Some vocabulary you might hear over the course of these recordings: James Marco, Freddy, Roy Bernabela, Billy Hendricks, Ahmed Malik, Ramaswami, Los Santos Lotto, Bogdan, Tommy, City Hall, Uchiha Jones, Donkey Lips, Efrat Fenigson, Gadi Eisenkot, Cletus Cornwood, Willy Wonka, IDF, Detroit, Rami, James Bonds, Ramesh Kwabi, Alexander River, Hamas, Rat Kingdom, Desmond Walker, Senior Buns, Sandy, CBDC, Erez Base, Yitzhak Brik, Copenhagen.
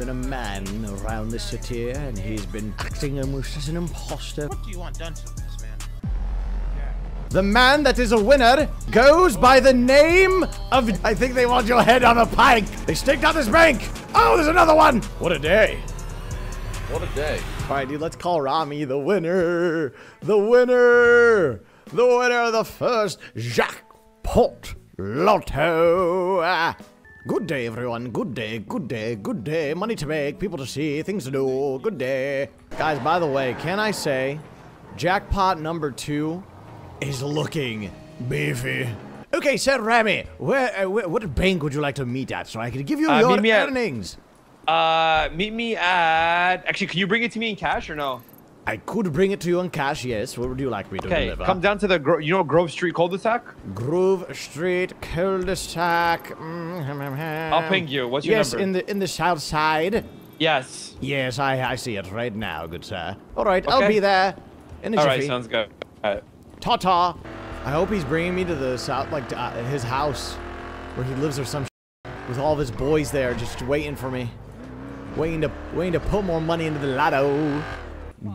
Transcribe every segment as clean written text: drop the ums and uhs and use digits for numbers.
been a man around the city here, and he's been acting almost as an imposter. What do you want done to this man? Yeah. The man that is a winner goes by the name of... I think they want your head on a pike. They staked out this bank. Oh, there's another one. What a day. What a day. All right, dude, let's call Rami the winner. The winner. The winner of the first jackpot lotto. Good day, everyone. Good day, good day, good day. Money to make, people to see, things to do. Good day. Guys, by the way, can I say jackpot number 2 is looking beefy. Okay, Sir Rami, what bank would you like to meet at so I can give you your earnings? Meet me at... Actually, can you bring it to me in cash or no? I could bring it to you in cash, yes. What would you like me to deliver? Come down to the... you know Grove Street cul-de-sac? Grove Street cul-de-sac. I'll ping you. What's your number? Yes, in the south side. Yes. Yes, I see it right now, good sir. All right, okay. I'll be there. In a jiffy. All right, sounds good. All right. Ta-ta. I hope he's bringing me to the south, like to, his house where he lives or some shit, with all of his boys there just waiting for me. Waiting to put more money into the lotto.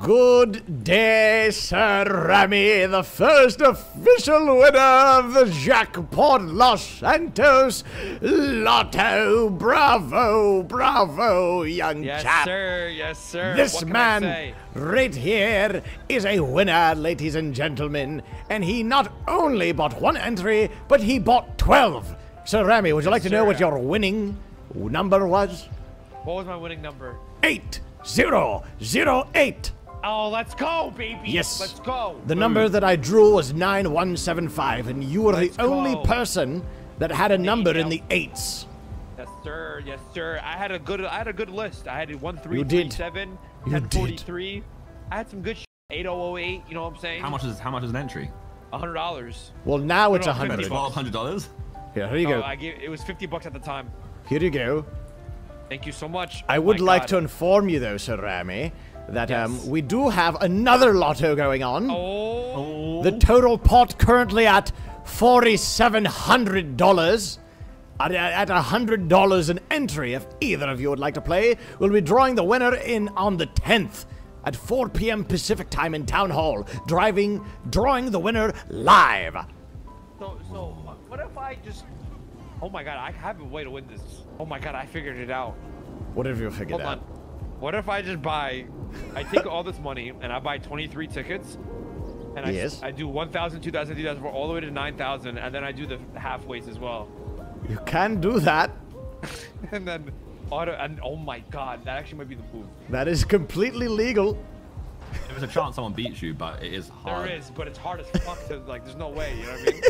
Good day, Sir Rami, the first official winner of the jackpot Los Santos Lotto. Bravo, bravo, young chap. Yes, sir. Yes, sir. This man right here is a winner, ladies and gentlemen. And he not only bought 1 entry, but he bought 12. Sir Rami, would you like to know what your winning number was? What was my winning number? 8008. Oh, let's go, baby. Yes. Let's go. The number that I drew was 9175, and you were the only person that had a number in the 8s. Yes, sir. Yes, sir. I had a good list. I had 1337, 1043. I had some good shit. 8008, you know what I'm saying? How much is an entry? $100. Well, now it's $100. $1,200? Yeah, here you go. It was $50 at the time. Here you go. Thank you so much. I would like to inform you, though, Sir Rami, that we do have another lotto going on. Oh. The total pot currently at $4,700. At $100 an entry, if either of you would like to play, we'll be drawing the winner in on the 10th at 4 p.m. Pacific time in Town Hall, drawing the winner live. So what if I just... Oh my god, I have a way to win this. Oh my god, I figured it out. What have you figured out? Hold on. What if I just buy, I take all this money and I buy 23 tickets and I do 1,000, 2,000, 3,000, all the way to 9,000, and then I do the half weights as well. You can do that. And then auto, and oh my god, that actually might be the move. That is completely legal. There's a chance someone beats you, but it is hard. There is, but it's hard as fuck to, like, there's no way, you know what I mean?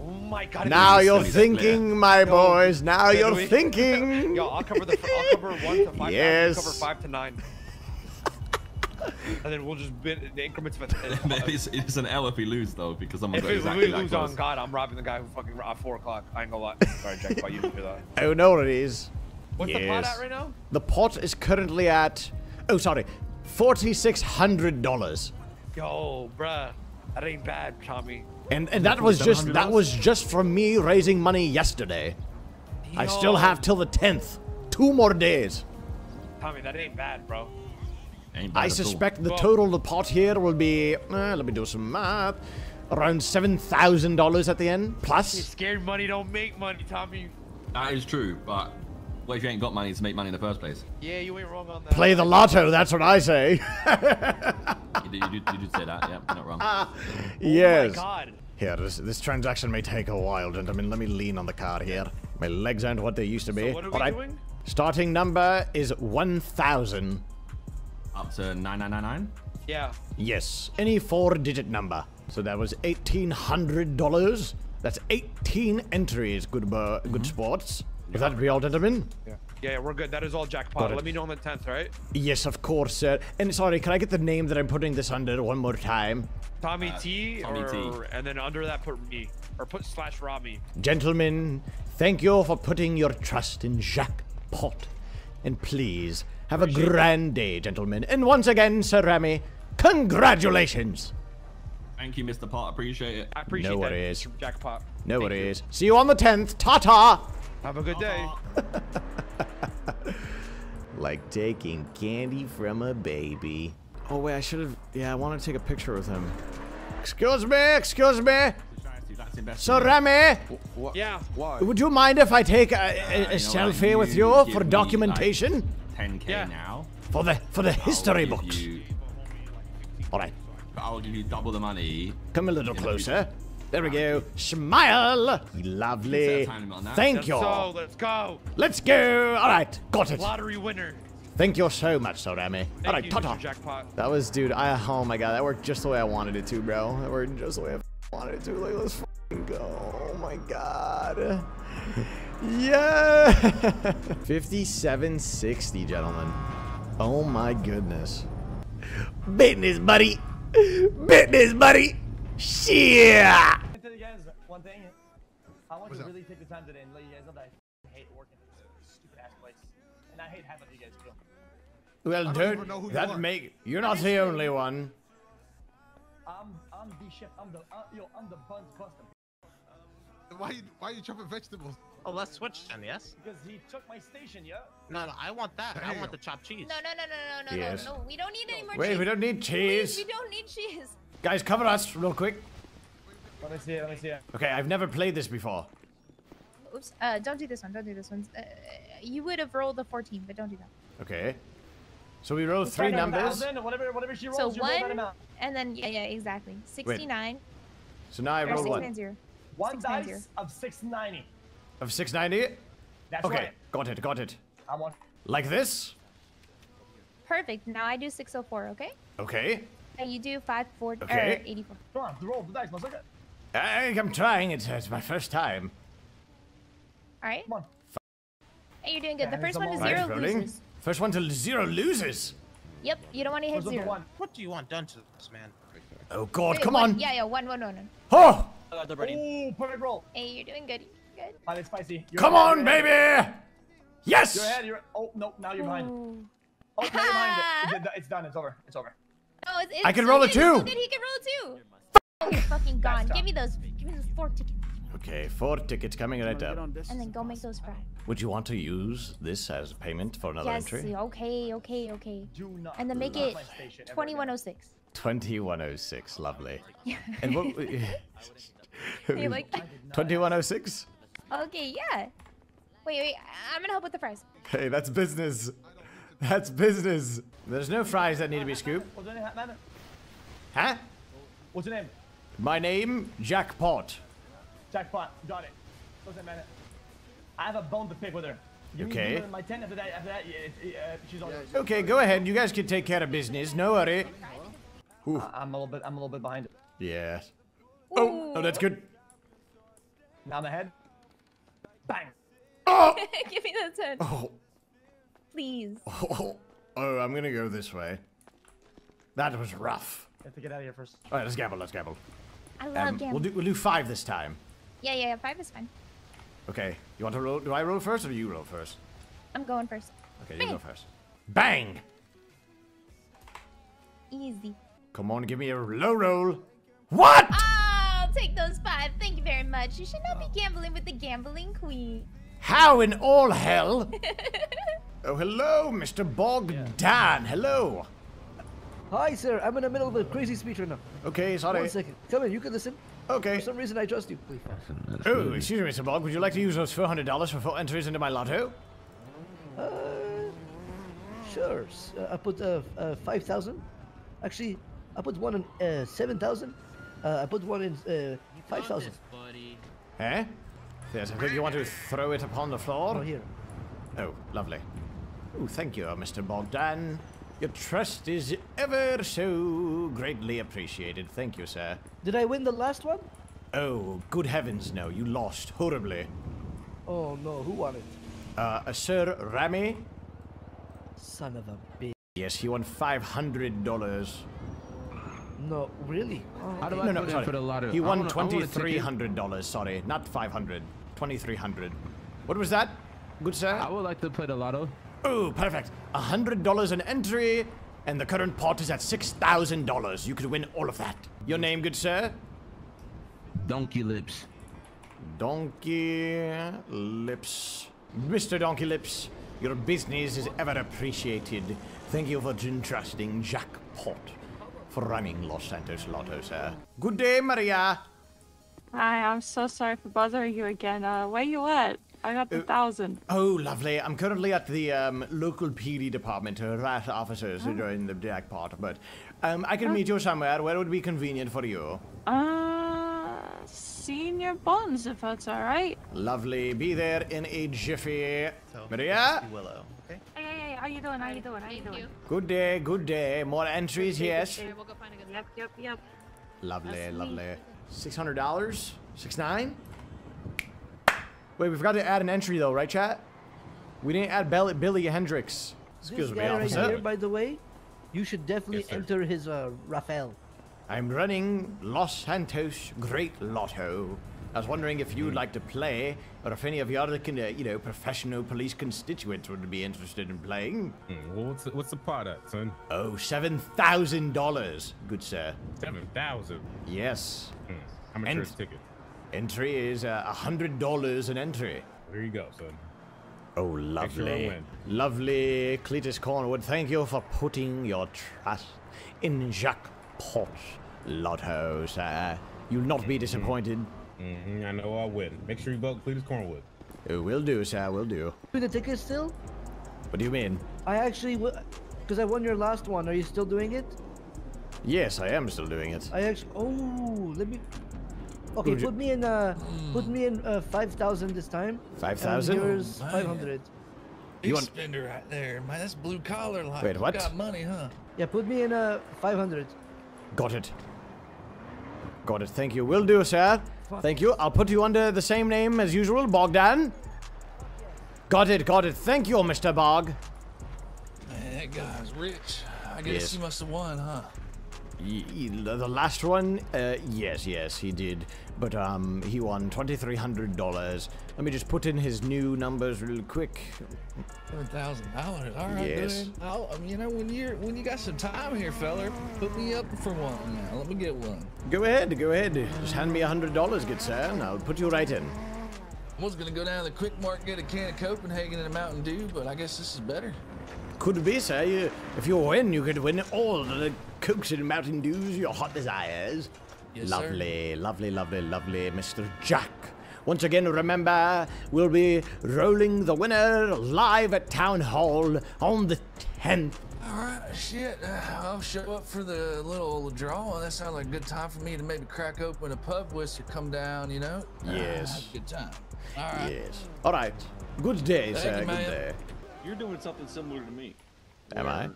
Oh my god. Now you're thinking, my boys. Now you're thinking. Yo, I'll cover 1 to 5. Yes. I'll cover 5 to 9. And then we'll just bid the increments of it's an L if we lose, though, because someone got exactly that close. If we lose, on god, I'm robbing the guy who fucking robbed 4 o'clock. I ain't gonna lie. Sorry, Jack, but you didn't hear that. Oh, no, what it is. What's the pot at right now? The pot is currently at, oh, sorry, $4,600. Yo, bruh, that ain't bad, Tommy. And that was just from me raising money yesterday. Yo. I still have till the 10th. 2 more days. Tommy, that ain't bad, bro. Ain't bad. I suspect the total pot here will be, let me do some math, around $7,000 at the end, plus. You're scared money don't make money, Tommy. That is true, but what if you ain't got money to make money in the first place? Yeah, you ain't wrong on that. Play the lotto, that's what I say. You did say that, yeah, not wrong. Yes. Oh my god. Here, this transaction may take a while, gentlemen. Let me lean on the car here. My legs aren't what they used to be. So what are we doing? Starting number is 1,000. Up to 9,999? Yeah. Yes, any 4-digit number. So that was $1,800. That's 18 entries, good sports. Is that real, gentlemen? Yeah. Yeah, we're good. That is all jackpot. Let me know on the 10th, right? Yes, of course, sir. And sorry, can I get the name that I'm putting this under one more time? Tommy T, and then under that put me, or put /Rami. Gentlemen, thank you for putting your trust in jackpot, and please have a grand day, gentlemen. And once again, Sir Rami, congratulations. Thank you, Mr. Pot. Appreciate it. I appreciate that, Mr. Jackpot. No worries. See you on the 10th. Ta-ta. Have a good day. like taking candy from a baby. Oh wait, I should have, yeah, I want to take a picture with him. Excuse me, excuse me. So Rami, yeah. Would you mind if I take a selfie with you for documentation? Like 10K yeah. Now. For the history books. All right. But I'll give you double the money. Come a little closer. There we go. Smile. Lovely. Thank you. So, let's go. Let's go. All right. Got it. Lottery winner. Thank you so much, Sorami. All right, ta-ta. That was, dude, oh my God, that worked just the way I wanted it to, bro. That worked just the way I wanted it to. Like, let's f***ing go. Oh my God. Yeah. 5760, gentlemen. Oh my goodness. Business, buddy. Business, buddy. Shit. I can tell you guys one thing. How long do you really take the time today and let you guys know that I hate working in this stupid ass place? And I hate having you guys kill me. Well, dude, that make you're not the only one. I'm the chef. I'm the buns buster. Why are you chopping vegetables? Oh, let's switch then, yes? Because he took my station, yeah? No, no, I want that. Damn. I want the chopped cheese. No, yes. No, we don't need any more cheese. Wait, we don't need cheese. We don't need cheese. Guys, cover us real quick. Let me see it. Okay, I've never played this before. Oops, don't do this one, don't do this one. You would have rolled the 14, but don't do that. Okay. So we rolled three numbers. Whatever she rolls, so one, and then, yeah, exactly. 69. Wait. So now I roll one. 690. One dice of 690. Of 690? That's okay, right. Got it. I want... Like this? Perfect. Now I do 604, okay? Okay. And you do 540, okay. 84. Come on, roll the dice, motherfucker. I'm trying. It's my first time. All right. Come on. Hey, you're doing good. The first one to zero loses. First one to zero loses? Yep, you don't want to hit zero. What do you want done to this, man? Oh, God, wait, come on. Yeah, one. Oh! Ooh, perfect roll. Hey, you're doing good. Good. It's spicy. Come on, baby! Yes! You're ahead, oh, no, now you're behind. Oh, now you're behind. It's done, it's over. No, it's I can roll a 2! He can roll a 2! Fuck! You're fucking gone. Give me those 4 tickets. Okay, 4 tickets coming right up. And then go make those fries. Would you want to use this as payment for another entry? Yes, okay. And then make it 2106. 2106, lovely. And what... you like 2106? Okay, yeah. Wait, I'm gonna help with the fries. Hey, that's business. That's business. There's no fries that need to be scooped. Huh? What's your name? My name, Jackpot. Jackpot, got it. Doesn't matter. I have a bone to pick with her. Okay. My tent after that, she's on. Okay, go ahead. You guys can take care of business. No worry. I'm a little bit behind it. Yeah. Oh, oh, that's good. Now I'm ahead. Bang! Oh! Give me that 10. Oh. Please. Oh, I'm gonna go this way. That was rough. I have to get out of here first. Alright, let's gamble. I love gambling. We'll do 5 this time. Yeah, 5 is fine. Okay, you want to roll? Do I roll first or do you roll first? I'm going first. Okay, Bang. You go first. Bang! Easy. Come on, give me a low roll. What? I'll take those 5. Thank you very much. You should not be gambling with the gambling queen. How in all hell? Oh, hello, Mr. Bogdan. Yeah. Hello. Hi, sir. I'm in the middle of a crazy speech right now. Okay, sorry. 1 second. Come in. You can listen. Okay. For some reason, I trust you. Oh, excuse me, Mr. Bog. Would you like to use those $400 for 4 entries into my lotto? Sure. I put 5,000. Actually, I put one in 7,000. I put one in 5,000. Eh? Yes, I think you want to throw it upon the floor. Oh, here. Oh, lovely. Oh, thank you, Mr. Bogdan. Your trust is ever so greatly appreciated. Thank you, sir. Did I win the last one? Oh, good heavens, no. You lost horribly. Oh, no. Who won it? Sir Rami. Son of a bitch. Yes, he won $500. No, really? How do I no, sorry. For the lottery? He won $2,300. Sorry, not 500. $2,300. What was that? Good sir. I would like to play the lotto. Oh, perfect. $100 an entry, and the current pot is at $6,000. You could win all of that. Your name, good sir? Donkey Lips. Donkey Lips. Mr. Donkey Lips. Your business is ever appreciated. Thank you for entrusting Jackpot for running Los Santos Lotto, sir. Good day, Maria. Hi, I'm so sorry for bothering you again. Where you at? I got the 1,000. Oh, lovely. I'm currently at the local PD department, rat officers during the jackpot, but I can meet you somewhere. Where would be convenient for you? Senior Buns, if that's all right. Lovely. Be there in a jiffy. So, Maria? Willow. Okay. Hey, how you doing? How you doing? Good day, good day. More entries, yes? We'll go find a good yep. Lovely, that's lovely. $600? 6-9? Wait, we forgot to add an entry though, right, chat? We didn't add Billy Hendricks. Excuse me, officer. Right here, by the way, you should definitely enter his Rafael. I'm running Los Santos Great Lotto. I was wondering if you'd like to play, or if any of your other, you know, professional police constituents would be interested in playing. Well, what's the pot at, son? Oh, $7,000, good sir. 7,000. Yes. How much is ticket? Entry is $100 an entry. There you go, son. Oh, lovely. Lovely, Cletus Cornwood. Thank you for putting your trust in Jackpot Lotto, sir. You'll not be disappointed. I know I win. Make sure you vote Cletus Cornwood. It will do, sir. Will do. Do the ticket still? What do you mean? I actually will, because I won your last one. Are you still doing it? Yes, I am still doing it. I actually. Oh, let me. Okay, put me in 5,000 this time. 5,000. Here's 500. You want spender right there? Man, that's blue collar life. Wait, what? You got money, huh? Yeah, put me in 500. Got it. Got it. Thank you. Will do, sir. Thank you. I'll put you under the same name as usual, Bogdan. Got it. Got it. Thank you, Mr. Bog. Man, that guy's rich. I guess he must have won, huh? The last one, yes, he did, but he won $2,300. Let me just put in his new numbers real quick. $7,000. All right, yes. You know, when you got some time here, feller, put me up for one now. Let me get one. Go ahead, go ahead. Just hand me $100, good sir, and I'll put you right in. I was gonna go down to the Quick Mart, get a can of Copenhagen and a Mountain Dew, but I guess this is better. Could be, sir. If you win, you could win all the Cokes and Mountain Dews your heart desires. Yes, lovely, sir. Lovely, lovely, lovely, Mr. Jack. Once again, remember, we'll be rolling the winner live at Town Hall on the 10th. All right, shit. I'll show up for the little draw. That sounds like a good time for me to maybe crack open a pub whist or come down, you know? Yes. Have a good time. All right. Yes. All right. Good day, sir. Good day. You're doing something similar to me. Am I?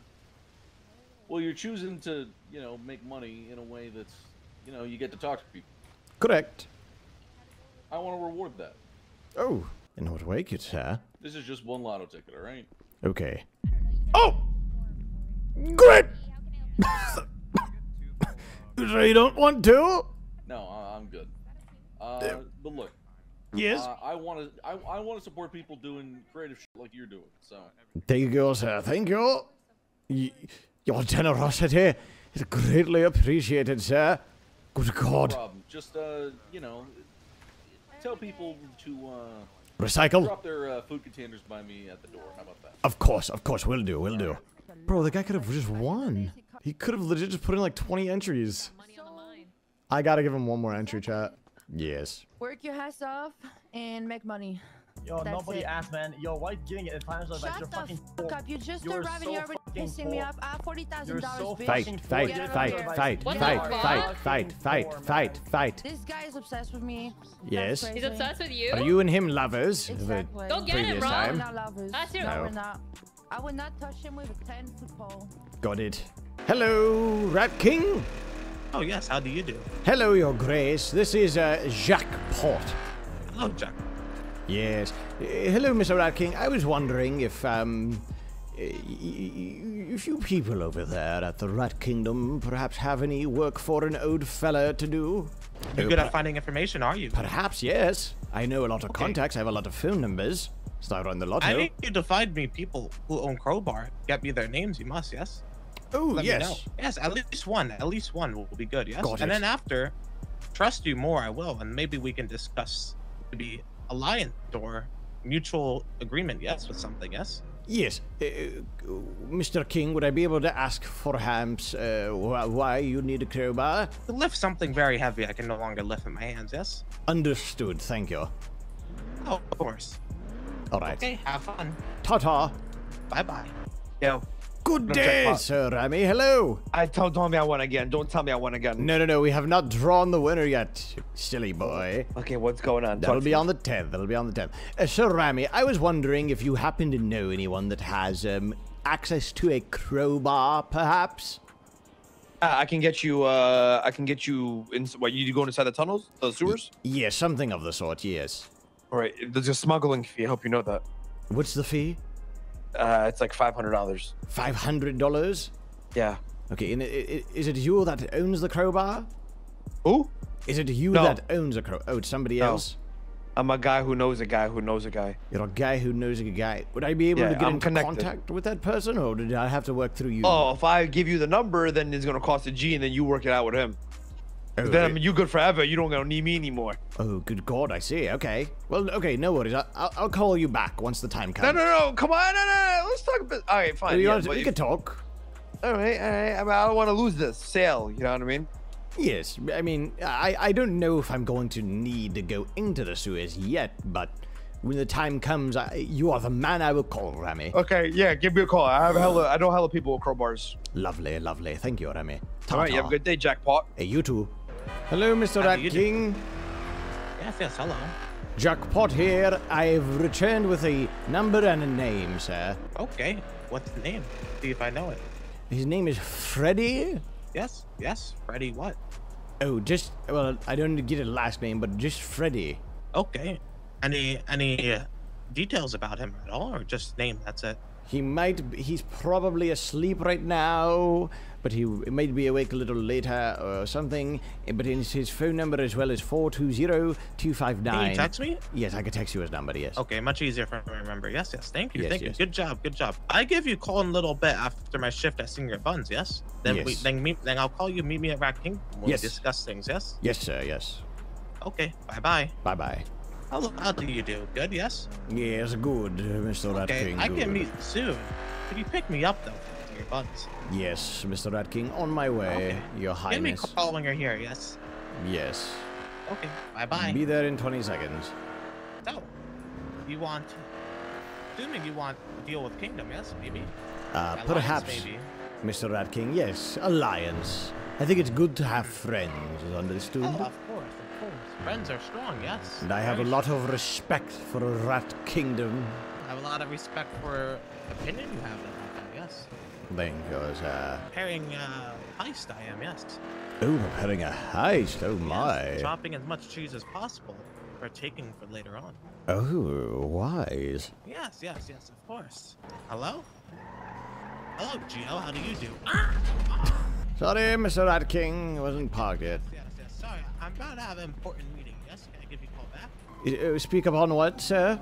Well, you're choosing to, you know, make money in a way that's, you know, you get to talk to people. Correct. I want to reward that. Oh, in what way, good sir? This is just one lotto ticket, all right? Okay. Oh! Great! So you don't want to? No, I'm good. But look. Yes. I want to support people doing creative shit like you're doing. So. There you go, sir. Thank you. Your generosity is greatly appreciated, sir. Good God. No problem. Just you know, tell people to recycle. Drop their food containers by me at the door. How about that? Of course, will do, will do. Bro, the guy could have just won. He could have legit just put in like 20 entries. I gotta give him one more entry, chat. Yes. Work your ass off and make money. Yo, that's nobody asked, man. Yo, why getting it? Shut the fuck up. You just arrived and you're already pissing me off. I have $40,000, bitch. Fight. This guy is obsessed with me. Yes. He's obsessed with you? Are you and him lovers? Exactly. Don't get it wrong. No, we're not. I would not touch him with a 10-foot pole. Got it. Hello, Rat King. Oh, yes. How do you do? Hello, Your Grace. This is Jackpot. Hello, Jack. Yes. Hello, Mr. Rat King. I was wondering if you people over there at the Rat Kingdom perhaps have any work for an old fella to do? You're good at finding information, are you? Perhaps, yes. I know a lot of contacts. I have a lot of phone numbers. So I run the lotto. I need you to find me people who own Crowbar. Get me their names. You must, yes? Oh, yes. Yes, at least one. At least one will be good, yes? And then after, trust you more, I will. And maybe we can discuss maybe alliance or mutual agreement, yes, with something, yes? Yes, Mr. King, would I be able to ask for Hams why you need a crowbar? To lift something very heavy, I can no longer lift in my hands, yes? Understood, thank you. Oh, of course. All right. Okay, have fun. Ta-ta. Bye-bye. Yo. Good day, Sir Rami. Hello. I told Tommy I won again. Don't tell me I won again. No, no, no. We have not drawn the winner yet, silly boy. Okay, what's going on? That'll be on the 10th. That'll be on the 10th. Sir Rami, I was wondering if you happen to know anyone that has access to a crowbar, perhaps? I can get you. I can get you. What, you going inside the tunnels, the sewers? Yes, yeah, something of the sort. Yes. All right. There's a smuggling fee. I hope you know that. What's the fee? It's like $500. $500? Yeah. Okay, and is it you that owns the crowbar? Who? Is it you that owns a crowbar? Oh, it's somebody else? I'm a guy who knows a guy who knows a guy. You're a guy who knows a guy. Would I be able to get into contact with that person, or did I have to work through you? Oh, if I give you the number, then it's going to cost a G, and then you work it out with him. Oh, then I mean, you're good forever. You don't gonna need me anymore. Oh, good God, I see. Okay. Well, okay, no worries. I'll call you back once the time comes. No, no, no. Come on. No, no, no. Let's talk about... All right, fine. Yeah, we can talk. All right, all right. I mean, I don't want to lose this sale. You know what I mean? Yes. I mean, I don't know if I'm going to need to go into the sewers yet, but when the time comes, you are the man I will call, Rami. Okay, yeah, give me a call. I know hella people with crowbars. Lovely, lovely. Thank you, Rami. Ta-ta. All right, you have a good day, Jackpot. Hey, you too. Hello, Mr. Rat King. Yes, yes, hello. Jackpot here. I've returned with a number and a name, sir. Okay, what's the name? See if I know it. His name is Freddy? Yes, yes, Freddy what? Oh, just, well, I don't get a last name, but just Freddy. Okay. Any details about him at all, or just name, that's it? He's probably asleep right now, but he might be awake a little later or something. But his phone number as well is 420-259. Can you text me? Yes, I can text you his number, yes. Okay, much easier for me to remember. Yes, yes, thank you, yes, thank you. Good job, good job. I give you a call in a little bit after my shift at Senior Buns, yes? Then yes. Then I'll call you, meet me at Rat Kingdom. We'll discuss things, yes? Yes, sir, yes. Okay, bye-bye. Bye-bye. How do you do? Good, yes? Yes, good, Mr. Rat King. I can meet soon. Could you pick me up, though, with your buns? Yes, Mr. Rat King, on my way, Your Highness. Give me a call when you're here, yes? Yes. Okay, bye-bye. Be there in 20 seconds. So, you want... Assuming you want to deal with Kingdom, yes, maybe? Perhaps, maybe. Mr. Rat King, yes, alliance. I think it's good to have friends, understood? Oh, of course. Friends are strong, yes. And I have a lot of respect for Rat Kingdom. I have a lot of respect for opinion you have about that, yes. Thank you, sir. Preparing a heist, I am, yes. Oh, preparing a heist, oh my. Yes, chopping as much cheese as possible for taking for later on. Oh, wise. Yes, yes, yes, of course. Hello? Hello, Gio, how do you do? Sorry, Mr. Rat King, wasn't parked yet. Yes, yes, sorry, I'm about to have an important meeting. Can I give you a call back? Speak upon what, sir?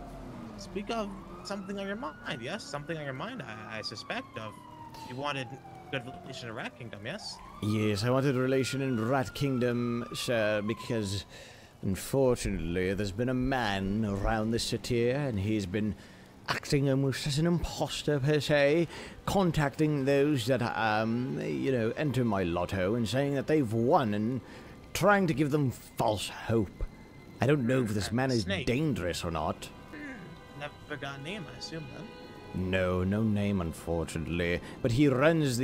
Speak of something on your mind, yes? Something on your mind, I suspect of. You wanted good relation in Rat Kingdom, yes? Yes, I wanted a relation in Rat Kingdom, sir, because unfortunately there's been a man around this city and he's been acting almost as an imposter per se, contacting those that, you know, enter my lotto and saying that they've won and trying to give them false hope. I don't know if this man is dangerous or not. Never got a name, I assume, then? No, no name, unfortunately. But he runs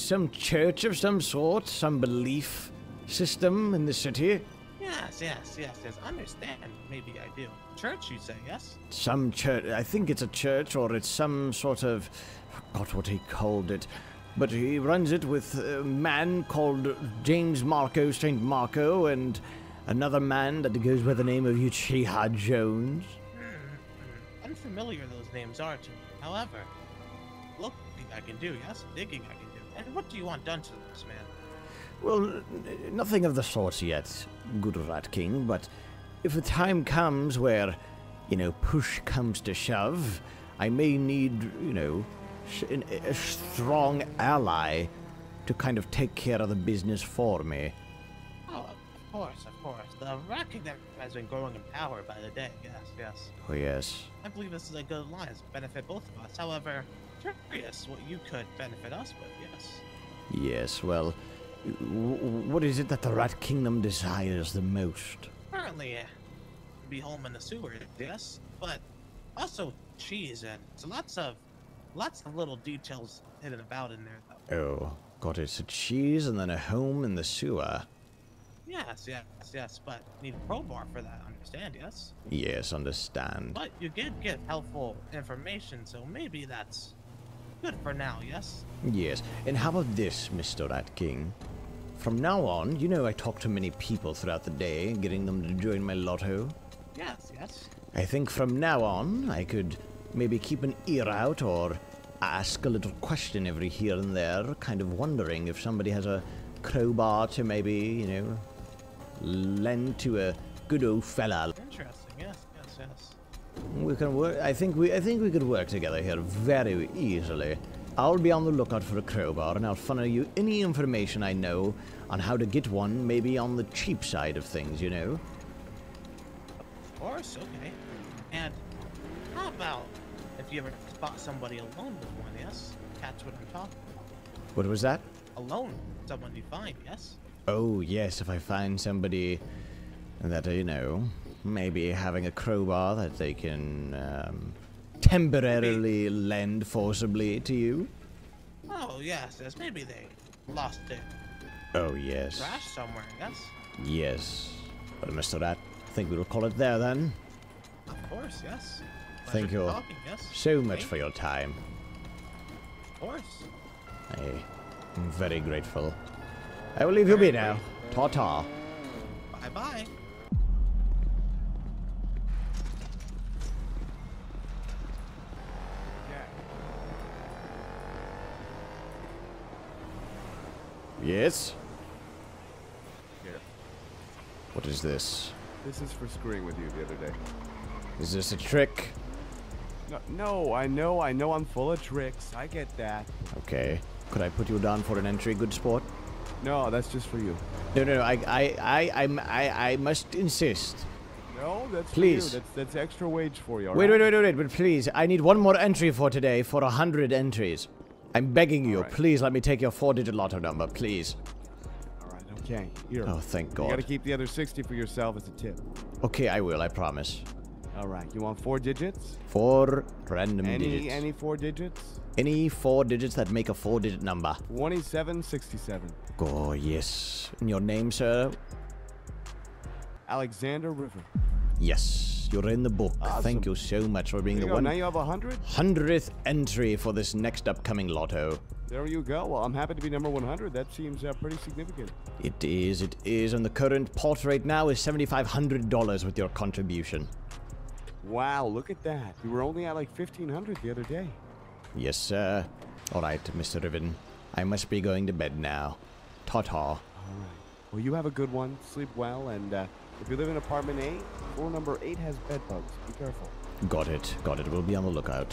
some church of some sort, some belief system in the city. Yes, yes, yes, yes. Understand. Maybe I do. Church, you say, yes? Some church. I think it's a church, or it's some sort of... I forgot what he called it. But he runs it with a man called James Marco, St. Marco, and... another man that goes by the name of Uchiha Jones. Unfamiliar those names are to me. However, look, I can do, yes? Digging I can do. And what do you want done to this man? Well, nothing of the sort yet, good Rat King, but if the time comes where, you know, push comes to shove, I may need, you know, a strong ally to kind of take care of the business for me. course, of course. The Rat Kingdom has been growing in power by the day. Yes, yes. Oh, yes. I believe this is a good alliance to benefit both of us. However, curious what you could benefit us with, yes. Yes, well, what is it that the Rat Kingdom desires the most? Currently, to be home in the sewers, yes, but also cheese and lots of little details hidden about in there, though. Oh, got it. So cheese and then a home in the sewer. Yes, yes, yes, but need a crowbar for that, understand, yes? Yes, understand. But you did get helpful information, so maybe that's good for now, yes? Yes, and how about this, Mr. Rat King? From now on, you know I talk to many people throughout the day, getting them to join my lotto. Yes, yes. I think from now on, I could maybe keep an ear out or ask a little question every here and there, kind of wondering if somebody has a crowbar to maybe, you know, lend to a good old fella. Interesting, yes, yes, yes. We can work. I think we could work together here very easily. I'll be on the lookout for a crowbar, and I'll funnel you any information I know on how to get one, maybe on the cheap side of things, you know. Of course, okay. And how about if you ever spot somebody alone with one? Yes, that's what I'm talking about. What was that? Alone, someone you find, yes? Oh, yes, if I find somebody that, you know, maybe having a crowbar that they can temporarily lend forcibly to you. Oh, yes, yes, maybe they lost it. Oh, yes. Trash somewhere, yes? Yes. But Mr. Rat, I think we'll call it there then. Of course, yes. Thank you so much for your time. Of course. I'm very grateful. I will leave you be now. Ta-ta. Bye-bye. Yes? Yeah. What is this? This is for screwing with you the other day. Is this a trick? No, I know I'm full of tricks. I get that. Okay. Could I put you down for an entry, good sport? No, that's just for you. No, I must insist. No, that's please. For you. That's extra wage for you. Wait, but please, I need one more entry for today for 100 entries. I'm begging you, right. Please let me take your 4-digit lotto number, please. All right, okay. Here. Oh, thank God. You gotta keep the other 60 for yourself as a tip. Okay, I will. I promise. All right, you want 4 digits? 4 random digits. Any 4 digits? Any 4 digits that make a 4-digit number. 2767. Oh, yes. And your name, sir? Alexander River. Yes, you're in the book. Awesome. Thank you so much for being the one. Now you have 100th entry for this next upcoming lotto. There you go. Well, I'm happy to be number 100. That seems pretty significant. It is, it is. And the current pot right now is $7,500 with your contribution. Wow, look at that. You were only at like 1,500 the other day. Yes, sir. All right, Mr. Riven. I must be going to bed now. Ta-ta. All right. Well, you have a good one. Sleep well. And if you live in apartment 8, floor number 8 has bed bugs. Be careful. Got it. Got it. We'll be on the lookout.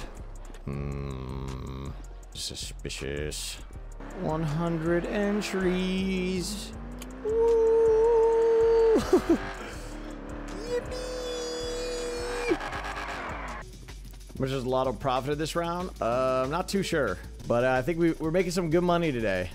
Hmm. Suspicious. 100 entries. Woo! Which is a lot of profit this round. I'm not too sure, but I think we're making some good money today.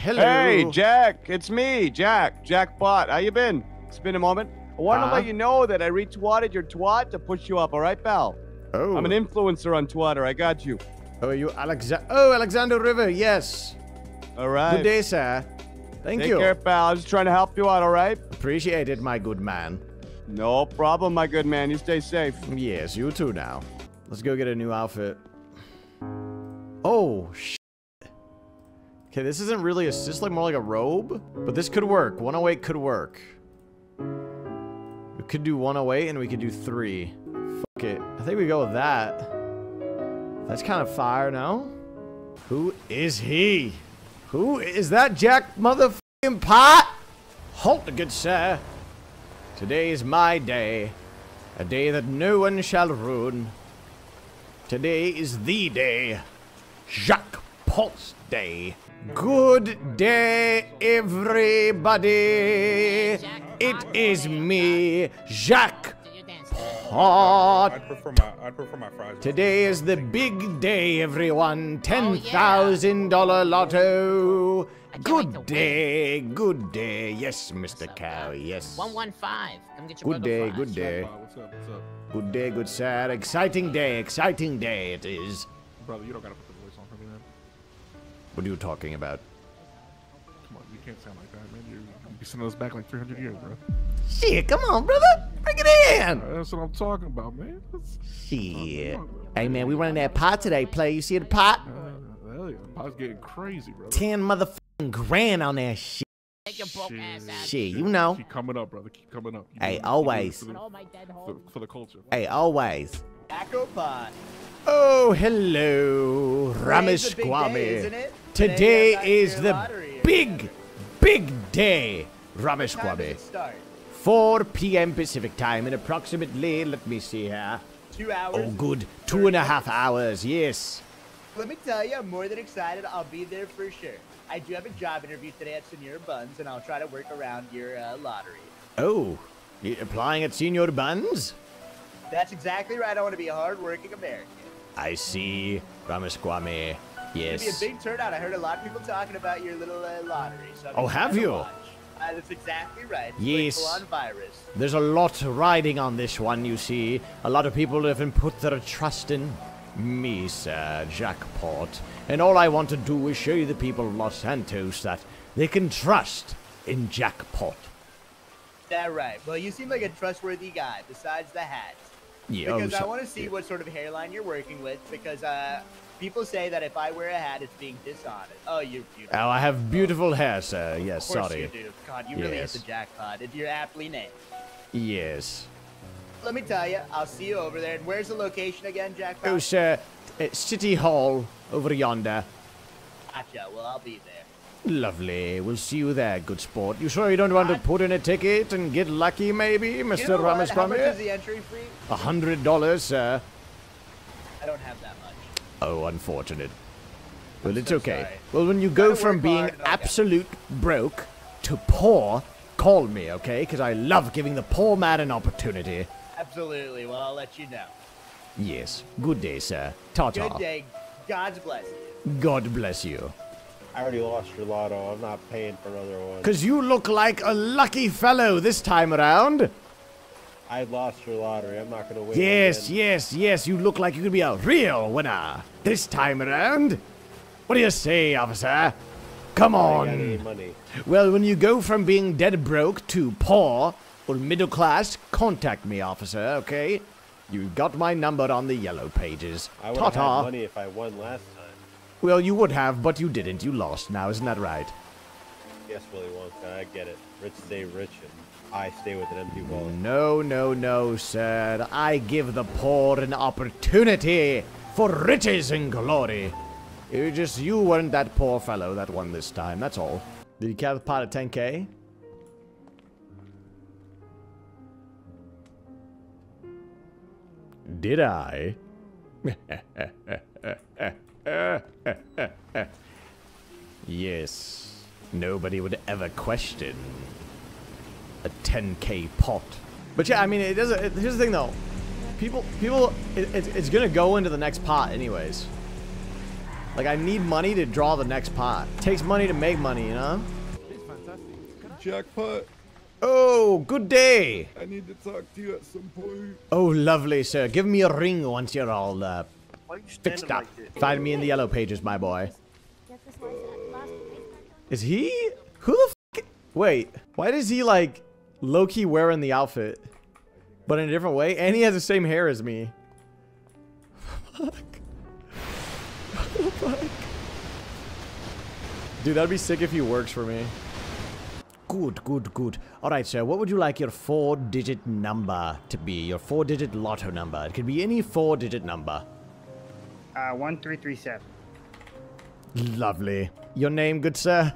Hello. Hey, Jack. It's me, Jack. Jackpot. How you been? It's been a moment. I want to let you know that I retweeted your twat to push you up. All right, pal? Oh. I'm an influencer on Twitter. I got you. Oh, are you Alexander River. Yes. All right. Good day, sir. Thank you. Take care, pal. I was trying to help you out, all right? Appreciate it, my good man. No problem, my good man. You stay safe. Yes, you too now. Let's go get a new outfit. Oh, shit. Okay, this isn't really a assist, like more like a robe, but this could work. 108 could work. We could do 108 and we could do 3. Fuck it. I think we go with that. That's kind of fire, no? Who is he? Who is that Jack motherfucking pot? Halt the good sir. Today is my day, a day that no one shall ruin. Today is the day. Jackpot. Pulse Day. Good day, everybody. It is me, Jacques Pot. I'd prefer my fries. Today is the big day, everyone. $10,000 lotto. Good day, good day. Yes, Mr. Cow, yes. 115. Come get your burger fries. Good day, good day. What's up, what's up? Good day, good sir. Exciting day it is. Brother, you don't gotta put the voice on for me, man. What are you talking about? Come on, you can't sound like that, man. You'll be sending us back like 300 years, bro. Shit, come on, brother. Bring it in. That's what I'm talking about, man. Shit. Hey, man, we running that pot today, play. You see the pot? Hell yeah, the pot's getting crazy, bro. 10 motherfucking grand on that shit. Take your broke ass out. Shit, you know. Keep coming up, brother. Keep coming up. Hey, always. For the culture. Hey, always. Acropod. Oh, hello, Ramesh Kwabi. Today is the big day, Ramesh Kwabi. 4 p.m. Pacific time in approximately, let me see here. 2 hours. Oh, good. 2.5 hours, yes. Let me tell you, I'm more than excited. I'll be there for sure. I do have a job interview today at Senior Buns, and I'll try to work around your lottery. Oh, you're applying at Senior Buns? That's exactly right. I want to be a hard-working American. I see, Ramaswami. Yes. It's gonna be a big turnout. I heard a lot of people talking about your little lottery. So oh, have you? That's exactly right. Yes. On virus. There's a lot riding on this one, you see. A lot of people haven't put their trust in me, sir, Jackpot. And all I want to do is show you the people of Los Santos that they can trust in Jackpot. That right. Well, you seem like a trustworthy guy, besides the hat. Yeah, because I want to see what sort of hairline you're working with, because people say that if I wear a hat, it's being dishonest. Oh, you're beautiful. Oh, I have beautiful hair, sir. Yes, sorry. Of course you do. God, you really hit the jackpot. You're aptly named. Yes. Let me tell you, I'll see you over there. And where's the location again, Jackpot? Oh, sir, City Hall over yonder. Gotcha. Well, I'll be there. Lovely. We'll see you there, good sport. You sure you don't want to put in a ticket and get lucky, maybe, Mr. Ramaswami? How much is the entry fee? $100, sir. I don't have that much. Oh, unfortunate. Well, it's okay. Sorry. Well, when you go from being absolute broke to poor, call me, okay? Because I love giving the poor man an opportunity. Absolutely. Well, I'll let you know. Yes. Good day, sir. Ta-ta. Good day. God bless you. God bless you. I already lost your lotto. I'm not paying for another one. Because you look like a lucky fellow this time around. I lost your lottery. I'm not going to win. Yes, yes. You look like you could be a real winner this time around. What do you say, officer? Come on. I ain't got any money. Well, when you go from being dead broke to poor or middle class, contact me, officer, okay? You got my number on the yellow pages. I would have had money if I won last time. Well, you would have, but you didn't. You lost now, isn't that right? Yes, Willy Wonka, I get it. Rich stay rich and I stay with an empty wallet. No, no, no, sir. I give the poor an opportunity for riches and glory. You weren't that poor fellow that won this time, that's all. Did you count the pot at 10K? Did I? Yes, nobody would ever question a 10K pot. But yeah, I mean, it doesn't. Here's the thing, though. It's gonna go into the next pot, anyways. Like, I need money to draw the next pot. It takes money to make money, you know. It's fantastic. Jackpot. Oh, good day. I need to talk to you at some point. Oh, lovely, sir. Give me a ring once you're all fixed up. Like find me in the yellow pages, my boy. Is he? Who the f? Wait, why does he like low-key wearing the outfit, but in a different way? And he has the same hair as me. Fuck. Fuck. Dude, that'd be sick if he works for me. Good. All right, sir, what would you like your 4-digit number to be? Your 4-digit lotto number. It could be any 4-digit number. 1337. Lovely. Your name, good sir?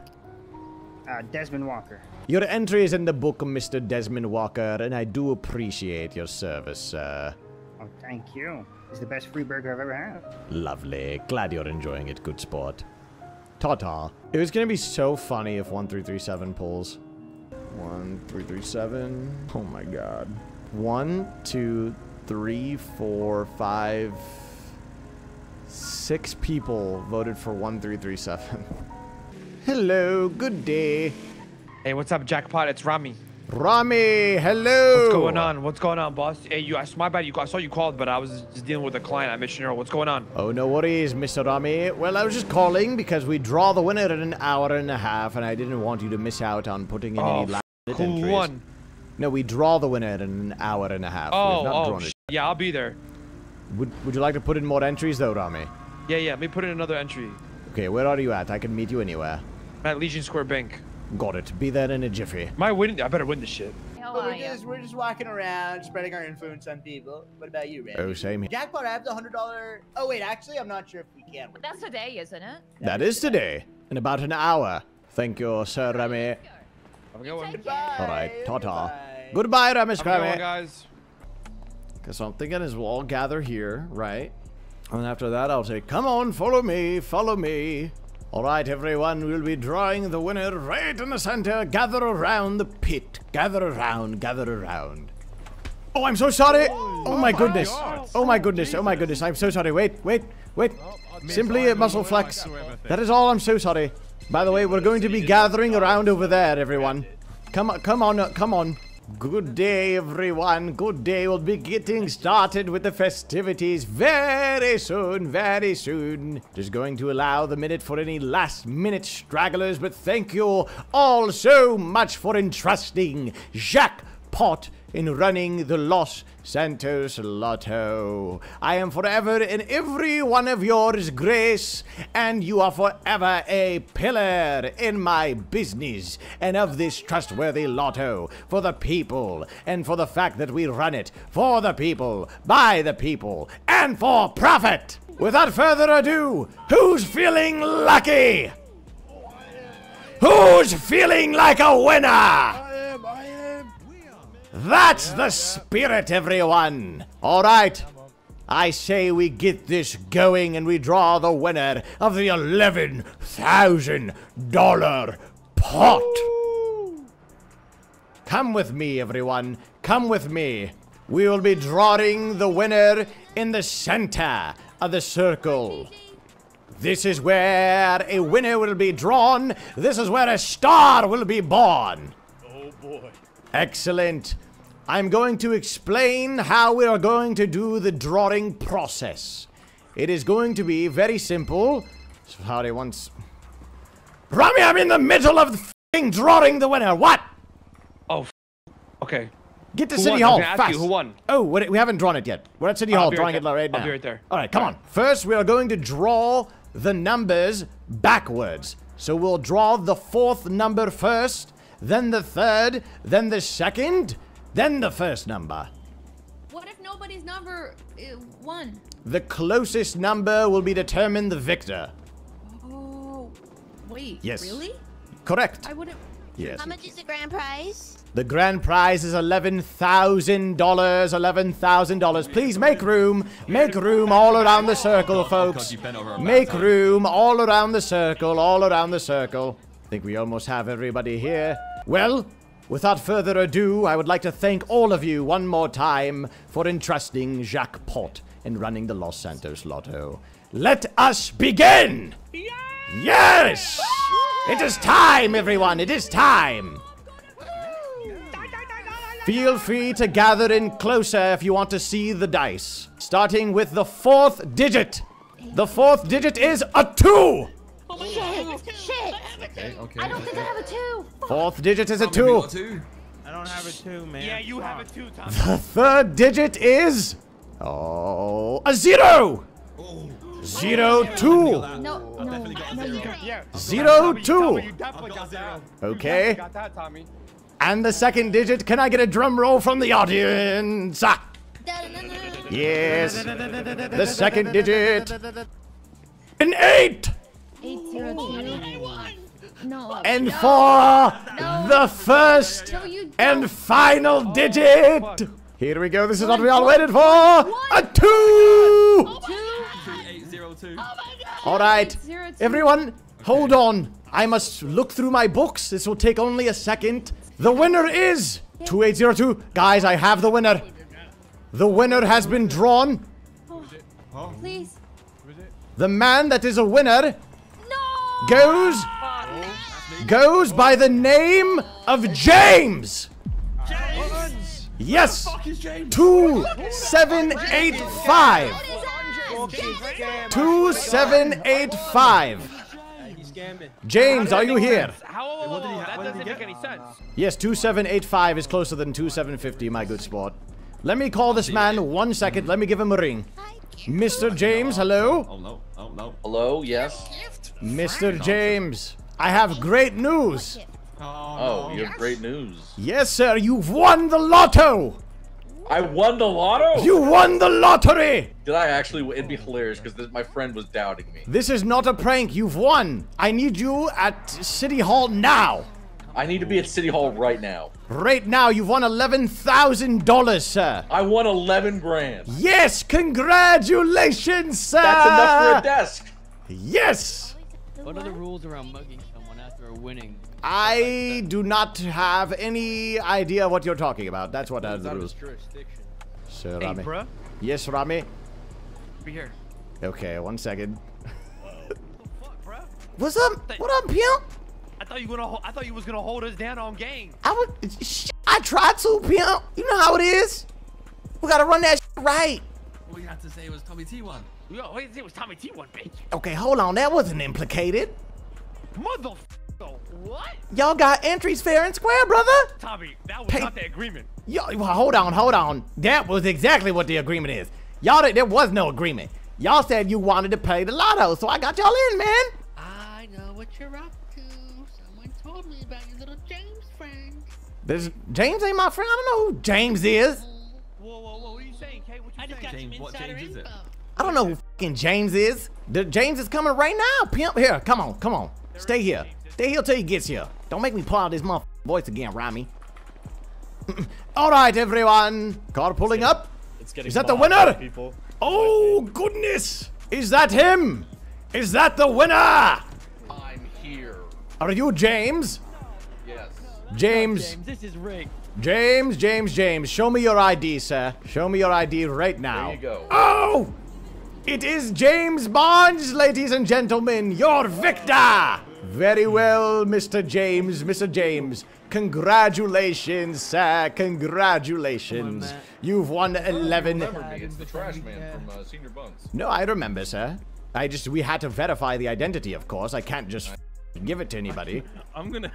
Desmond Walker. Your entry is in the book, Mr. Desmond Walker, and I do appreciate your service, sir. Oh, thank you. It's the best free burger I've ever had. Lovely. Glad you're enjoying it, good sport. Ta-ta. It was gonna be so funny if 1337 pulls. 1337. Oh my god. 1, 2, 3, 4, 5, 6 people voted for 1337. Hello, good day. Hey, what's up, Jackpot? It's Rami. Rami, hello. What's going on? What's going on, boss? Hey, you, it's my bad. I saw you called, but I was just dealing with a client at Mission Hero. What's going on? Oh, no worries, Mr. Rami. Well, I was just calling because we draw the winner in an hour and a half, and I didn't want you to miss out on putting in any last minute entries. Who won? No, we draw the winner in an hour and a half. Oh, yeah, I'll be there. Would you like to put in more entries, though, Rami? Yeah, yeah, let me put in another entry. Okay, where are you at? I can meet you anywhere. I'm at Legion Square Bank. Got it. Be there in a jiffy. I better win this shit. We're just walking around, spreading our influence on people. What about you, Ray? Oh, same here. Jackpot, I have the $100. Oh, wait, actually, I'm not sure if we can. That's today, isn't it? That is today. In about an hour. Thank you, sir Rami. Have a good one. Goodbye. All right, ta-ta. Goodbye, Ramesh Kwabi. Guys. Okay, so I'm thinking is we'll all gather here, right? And after that, I'll say, come on, follow me, follow me. All right, everyone, we'll be drawing the winner right in the center. Gather around the pit. Gather around, gather around. Oh, I'm so sorry. Oh, my goodness. Oh, my goodness. Oh, my goodness. I'm so sorry. Wait, wait, wait. Simply a muscle flex. That is all. I'm so sorry. By the way, we're going to be gathering around over there, everyone. Come on, come on, come on. Good day, everyone. Good day. We'll be getting started with the festivities very soon, very soon. Just going to allow the minute for any last-minute stragglers, but thank you all so much for entrusting Jackpot in running the Los Santos Lotto. I am forever in every one of yours, Grace, and you are forever a pillar in my business and of this trustworthy lotto for the people and for the fact that we run it for the people, by the people, and for profit. Without further ado, who's feeling lucky? Who's feeling like a winner? That's the spirit, everyone! All right, I say we get this going and we draw the winner of the $11,000 pot! Ooh. Come with me, everyone. Come with me. We will be drawing the winner in the center of the circle. This is where a winner will be drawn. This is where a star will be born. Oh, boy. Excellent. I'm going to explain how we are going to do the drawing process. It is going to be very simple. Sorry, once. Rami, I'm in the middle of the f***ing drawing the winner. What? Oh, okay. Get to City Hall fast. Who won? Oh, we haven't drawn it yet. We're at City Hall drawing it right now. I'll be right there. All right, come on. First, we are going to draw the numbers backwards. So we'll draw the fourth number first, then the third, then the second, then the first number. What if nobody's number won? The closest number will be determined the victor. Oh, wait, yes. Really? Correct. I wouldn't. Yes. How much is the grand prize? The grand prize is $11,000, $11,000. Please make room all around the circle, folks. Make room all around the circle, all around the circle. I think we almost have everybody here. Well, without further ado, I would like to thank all of you one more time for entrusting Jackpot in running the Los Santos Lotto. Let us begin! Yay! Yes! Woo! It is time, everyone! It is time! Woo! Feel free to gather in closer if you want to see the dice. Starting with the fourth digit. The fourth digit is a 2! Oh my God. Shit! Okay, okay, I don't think I have a 2. Fourth digit is a 2. I don't have a 2, man. Yeah, you have a 2, Tommy. The third digit is a 0. Oh. 0, 2. No, no, you got 0, 2. Okay. And the second digit. Can I get a drum roll from the audience? Yes. The second digit. An 8. 802. No. And the first and final digit. Fuck. Here we go. This is what we all waited for. A 2. Oh, 2. 802. Oh, all right, everyone. Hold on. I must look through my books. This will take only a second. The winner is 2802. Guys, I have the winner. The winner has been drawn. Oh, please. The man that is a winner goes by the name of James. Yes, 2785. 2785. James, are you here? That doesn't make any sense. Yes, 2785 is closer than 2750, my good sport. Let me call this man 1 second. Let me give him a ring. Mr. James, hello? Oh, no. Oh, no. Hello, yes. Mr. James, I have great news. Oh, you have great news. Yes, sir. You've won the lotto. I won the lotto? You won the lottery! Did I actually? It'd be hilarious because my friend was doubting me. This is not a prank. You've won. I need you at City Hall now. I need to be at City Hall right now. Right now, you've won $11,000, sir. I won 11 grand. Yes, congratulations, sir. That's enough for a desk. Yes. What are the rules around mugging someone after winning? I do not have any idea what you're talking about. That's what are the rules. Sir Rami. Hey, bro. Yes, Rami. Over here. Okay, 1 second. What's up? What up, pimp? I thought you was gonna hold us down on game. I tried to, pimp. You know how it is. We gotta run that shit right. Well, you have to say it was Tommy T1. Yo, it was Tommy T1, bitch. Okay, hold on. That wasn't implicated. Motherfucker, what? Y'all got entries fair and square, brother. Tommy, that was not the agreement. Yo, hold on, hold on. That was exactly what the agreement is. Y'all, there was no agreement. Y'all said you wanted to play the lotto, so I got y'all in, man. I know what you're up to. Told me about your little James friend. James ain't my friend. I don't know who James is. Whoa, whoa, whoa. What are you saying, Kate? What you saying? James, what James is it? I don't know who fucking James is. James is coming right now, pimp. Here, come on, come on. Stay here. Stay here till he gets here. Don't make me pull out this motherfucking voice again, Rami. All right, everyone. Car pulling up. Is that the winner? People. Oh, goodness. Is that him? Is that the winner? Are you James? Yes. James. This is rigged. James, James, James. Show me your ID, sir. Show me your ID right now. There you go. Oh! It is James Bonds, ladies and gentlemen. Your victor. Very well, Mr. James. Mr. James, congratulations, sir. Congratulations. On, you've won 11. Oh, remember me. It's the trash man from Senior Buns. No, I remember, sir. We had to verify the identity, of course. I can't just give it to anybody.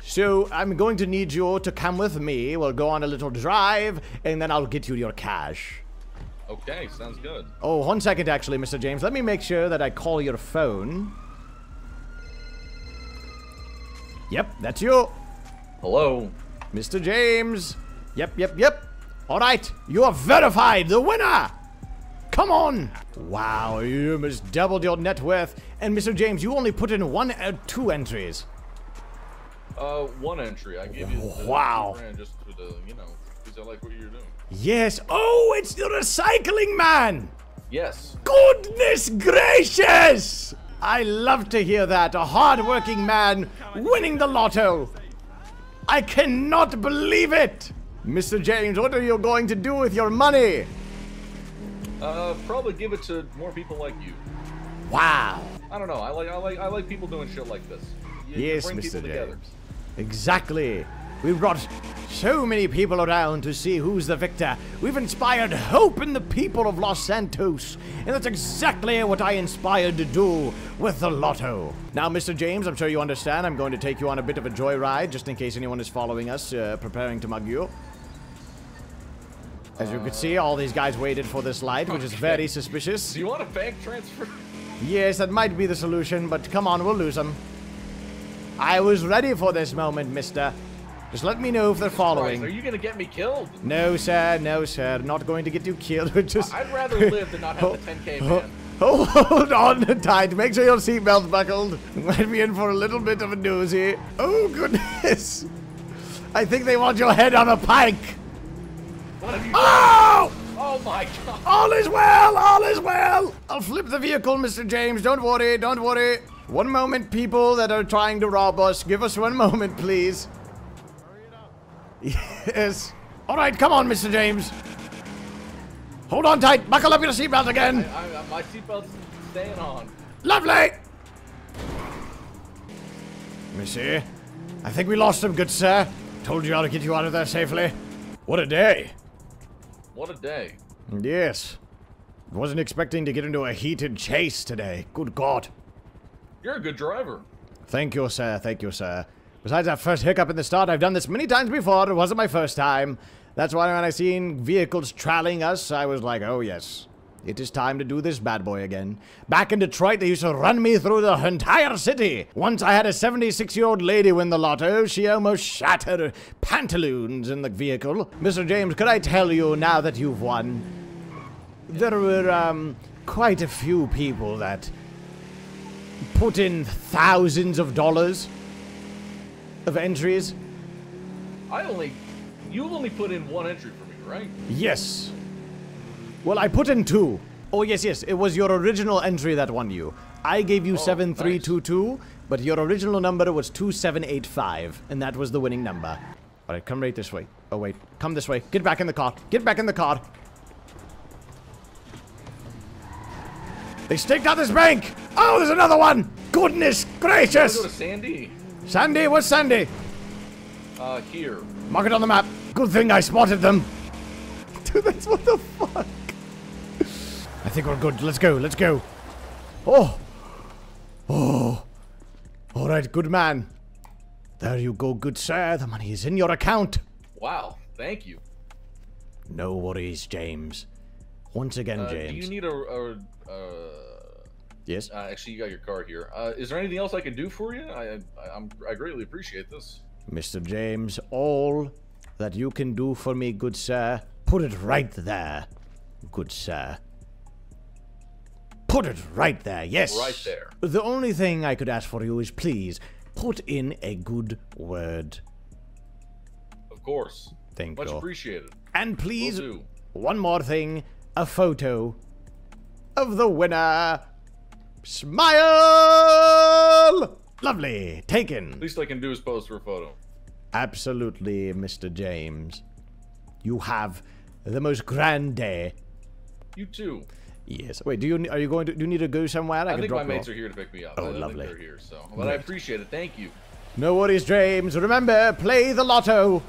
So I'm going to need you to come with me. We'll go on a little drive, and then I'll get you your cash. Okay, sounds good. Oh, 1 second, actually, Mr. James. Let me make sure that I call your phone. Yep, that's you. Hello, Mr. James. Yep, yep, yep. All right, you are verified the winner. Come on! Wow, you misdoubled your net worth. And Mr. James, you only put in two entries. One entry. I gave you $2 grand just to because I like what you're doing. Yes. Oh, it's the recycling man. Yes. Goodness gracious! I love to hear that. A hard-working man winning the lotto. I cannot believe it. Mr. James, what are you going to do with your money? Probably give it to more people like you. Wow. I don't know. I like people doing shit like this. Yes, bring Mr. James. Together. Exactly. We've brought so many people around to see who's the victor. We've inspired hope in the people of Los Santos, and that's exactly what I inspired to do with the lotto. Now, Mr. James, I'm sure you understand. I'm going to take you on a bit of a joyride, just in case anyone is following us, preparing to mug you. As you can see, all these guys waited for this light, which is very suspicious. Do you want a bank transfer? Yes, that might be the solution, but come on, we'll lose them. I was ready for this moment, mister. Just let me know if they're following. Are you going to get me killed? No, sir. No, sir. Not going to get you killed. Just... I'd rather live than not have the 10K, man. Oh, hold on tight. Make sure your seatbelt's buckled. Let me in for a little bit of a doozy. Oh, goodness. I think they want your head on a pike. Oh! Oh my God! All is well! All is well! I'll flip the vehicle, Mr. James. Don't worry, don't worry. One moment, people that are trying to rob us. Give us one moment, please. Hurry it up. Yes. All right, come on, Mr. James. Hold on tight. Buckle up your seatbelt again. My seatbelt's staying on. Lovely. Missy, I think we lost him, good sir. Told you how to get you out of there safely. What a day. What a day. Yes. Wasn't expecting to get into a heated chase today. Good God. You're a good driver. Thank you, sir. Thank you, sir. Besides that first hiccup in the start, I've done this many times before. It wasn't my first time. That's why when I seen vehicles trailing us, I was like, oh, yes. It is time to do this bad boy again. Back in Detroit, they used to run me through the entire city. Once I had a 76-year-old lady win the lotto. She almost shat her pantaloons in the vehicle. Mr. James, could I tell you now that you've won? There were quite a few people that put in thousands of dollars of entries. You only put in one entry for me, right? Yes. Well, I put in two. Oh, yes, yes. It was your original entry that won you. I gave you 7322, but your original number was 2785, and that was the winning number. All right, come right this way. Oh, wait. Come this way. Get back in the car. Get back in the car. They staked out this bank! Oh, there's another one! Goodness gracious! Go to Sandy. Sandy? What's Sandy? Here. Mark it on the map. Good thing I spotted them. Dude, that's what the fuck? I think we're good. Let's go. Let's go. Oh. Oh. Alright, good man. There you go, good sir. The money is in your account. Wow. Thank you. No worries, James. Once again, James. Do you need Yes? Actually, you got your card here. Is there anything else I can do for you? I greatly appreciate this. Mr. James, all that you can do for me, good sir, put it right there, good sir. Put it right there, yes. Right there. The only thing I could ask for you is please put in a good word. Of course. Thank you. Much appreciated. And please, one more thing, a photo of the winner. Smile! Lovely. Taken. Least I can do is pose for a photo. Absolutely, Mr. James. You have the most grand day. You too. Yes. Wait, do you need to go somewhere? I can think drop my mates off. Are here to pick me up. Oh, lovely. They're here, so. But I appreciate it. Thank you. No worries, James. Remember, play the lotto.